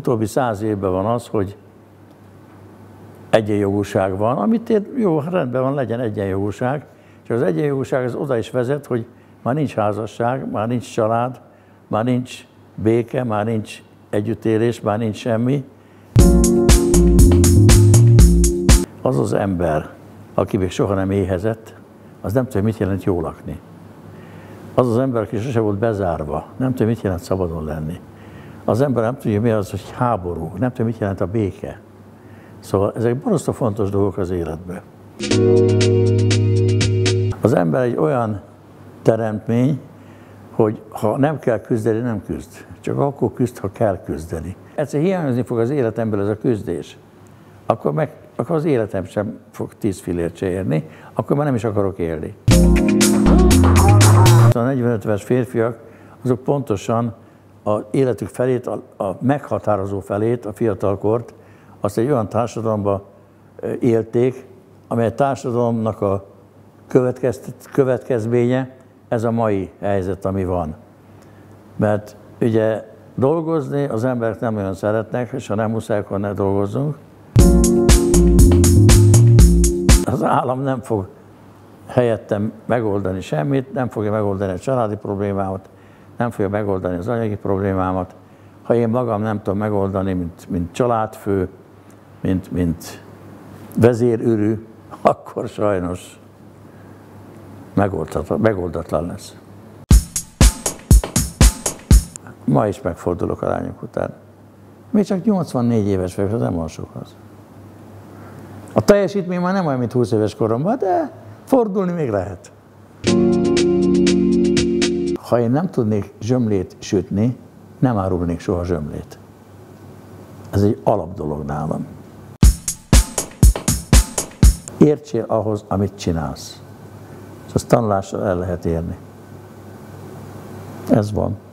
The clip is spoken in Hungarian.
utóbbi 100 évben van az, hogy egyenjogúság van, amit én, jó, rendben van, legyen egyenjogúság, és az egyenjogúság az oda is vezet, hogy már nincs házasság, már nincs család, már nincs béke, már nincs együttélés, már nincs semmi. Az az ember, aki még soha nem éhezett, az nem tudja, mit jelent jól lakni. Az az ember, aki sose volt bezárva, nem tudja, mit jelent szabadon lenni. Az ember nem tudja, mi az, hogy háború, nem tudja, mit jelent a béke. Szóval ezek borzasztó fontos dolgok az életben. Az ember egy olyan teremtmény, hogy ha nem kell küzdeni, nem küzd. Csak akkor küzd, ha kell küzdeni. Egyszer hiányozni fog az életemből ez a küzdés. Akkor az életem sem fog 10 fillért se érni, akkor már nem is akarok élni. A 45 éves férfiak, azok pontosan az életük felét, a meghatározó felét, a fiatalkort, azt egy olyan társadalomba élték, amely a társadalomnak a következménye, ez a mai helyzet, ami van. Mert ugye dolgozni az emberek nem olyan szeretnek, és ha nem muszáj, akkor ne dolgozzunk. Az állam nem fog helyettem megoldani semmit, nem fogja megoldani a családi problémámat, nem fogja megoldani az anyagi problémámat. Ha én magam nem tudom megoldani, mint családfő, mint vezérőrű, akkor sajnos megoldatlan lesz. Ma is megfordulok a lányok után. Még csak 84 éves vagyok, az nem olyan sok az. A teljesítmény már nem olyan, mint 20 éves koromban, de fordulni még lehet. Ha én nem tudnék zsömlét sütni, nem árulnék soha zsömlét. Ez egy alapdolog nálam. Értsél ahhoz, amit csinálsz. És azt tanulással el lehet érni. Ez van.